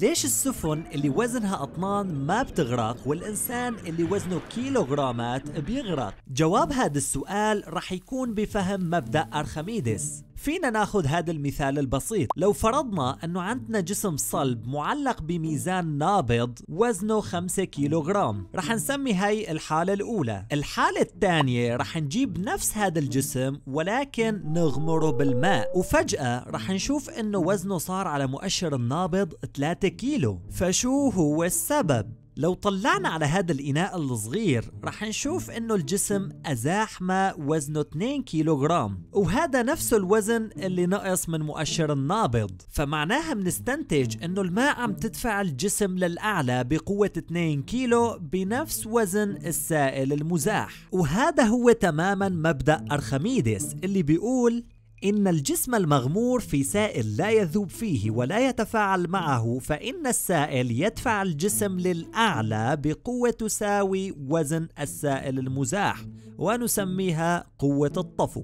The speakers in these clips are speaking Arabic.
ليش السفن اللي وزنها أطنان ما بتغرق والإنسان اللي وزنه كيلوغرامات بيغرق؟ جواب هذا السؤال رح يكون بفهم مبدأ أرخميدس. فينا ناخذ هذا المثال البسيط، لو فرضنا أنه عندنا جسم صلب معلق بميزان نابض وزنه 5 كيلوغرام، رح نسمي هاي الحالة الأولى. الحالة الثانية رح نجيب نفس هذا الجسم ولكن نغمره بالماء، وفجأة رح نشوف أنه وزنه صار على مؤشر النابض 3 كيلو. فشو هو السبب؟ لو طلعنا على هذا الإناء الصغير رح نشوف إنه الجسم أزاح ما وزنه 2 كيلوغرام، وهذا نفس الوزن اللي نقص من مؤشر النابض، فمعناها بنستنتج إنه الماء عم تدفع الجسم للأعلى بقوة 2 كيلو بنفس وزن السائل المزاح. وهذا هو تماما مبدأ أرخميدس اللي بيقول إن الجسم المغمور في سائل لا يذوب فيه ولا يتفاعل معه، فإن السائل يدفع الجسم للأعلى بقوة تساوي وزن السائل المزاح، ونسميها قوة الطفو.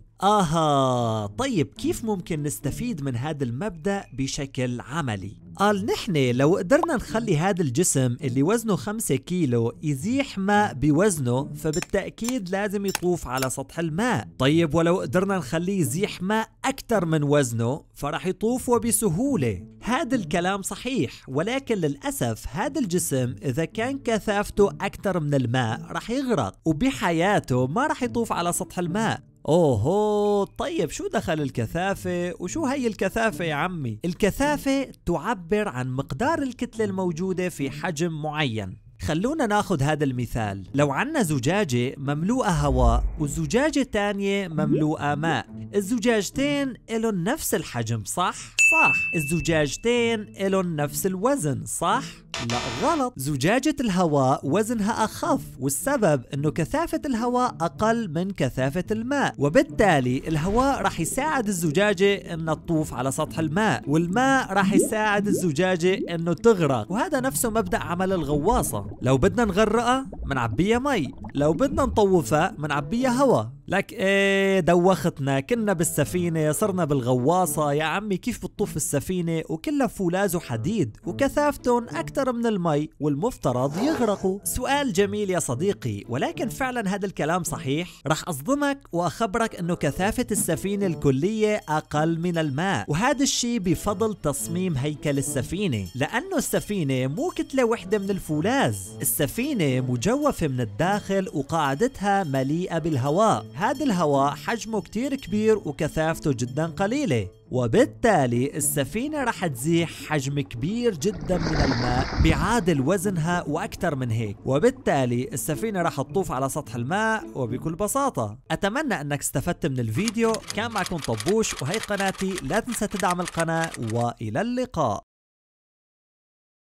طيب كيف ممكن نستفيد من هذا المبدأ بشكل عملي؟ قال نحن لو قدرنا نخلي هذا الجسم اللي وزنه 5 كيلو يزيح ماء بوزنه، فبالتأكيد لازم يطوف على سطح الماء. طيب ولو قدرنا نخليه يزيح ماء أكثر من وزنه فرح يطوف وبسهولة. هذا الكلام صحيح، ولكن للأسف هذا الجسم إذا كان كثافته أكثر من الماء رح يغرق، وبحياته ما رح يطوف على سطح الماء. اوهو، طيب شو دخل الكثافة؟ وشو هي الكثافة يا عمي؟ الكثافة تعبر عن مقدار الكتلة الموجودة في حجم معين. خلونا ناخذ هذا المثال، لو عنا زجاجة مملوءة هواء وزجاجة تانية مملوءة ماء، الزجاجتين إلن نفس الحجم صح؟ صح. الزجاجتين إلن نفس الوزن صح؟ لا غلط، زجاجة الهواء وزنها أخف، والسبب أنه كثافة الهواء أقل من كثافة الماء، وبالتالي الهواء رح يساعد الزجاجة أنها تطوف على سطح الماء، والماء رح يساعد الزجاجة أنه تغرق، وهذا نفسه مبدأ عمل الغواصة. لو بدنا نغرقها منعبيها مي، لو بدنا نطوفها منعبيها هوا. لك ايه دوختنا، كنا بالسفينة صرنا بالغواصة. يا عمي كيف بتطوف السفينة وكلها فولاذ وحديد وكثافتهم أكثر من المي والمفترض يغرقوا؟ سؤال جميل يا صديقي، ولكن فعلا هذا الكلام صحيح؟ رح أصدمك وأخبرك أنه كثافة السفينة الكلية أقل من الماء، وهذا الشيء بفضل تصميم هيكل السفينة، لأنه السفينة مو كتلة وحدة من الفولاذ، السفينة مجوفة من الداخل وقاعدتها مليئة بالهواء، هذا الهواء حجمه كتير كبير وكثافته جدا قليلة، وبالتالي السفينة رح تزيح حجم كبير جدا من الماء بيعادل وزنها وأكثر من هيك، وبالتالي السفينة رح تطوف على سطح الماء وبكل بساطة. أتمنى أنك استفدت من الفيديو، كان معكم طبوش وهي قناتي، لا تنسى تدعم القناة، وإلى اللقاء.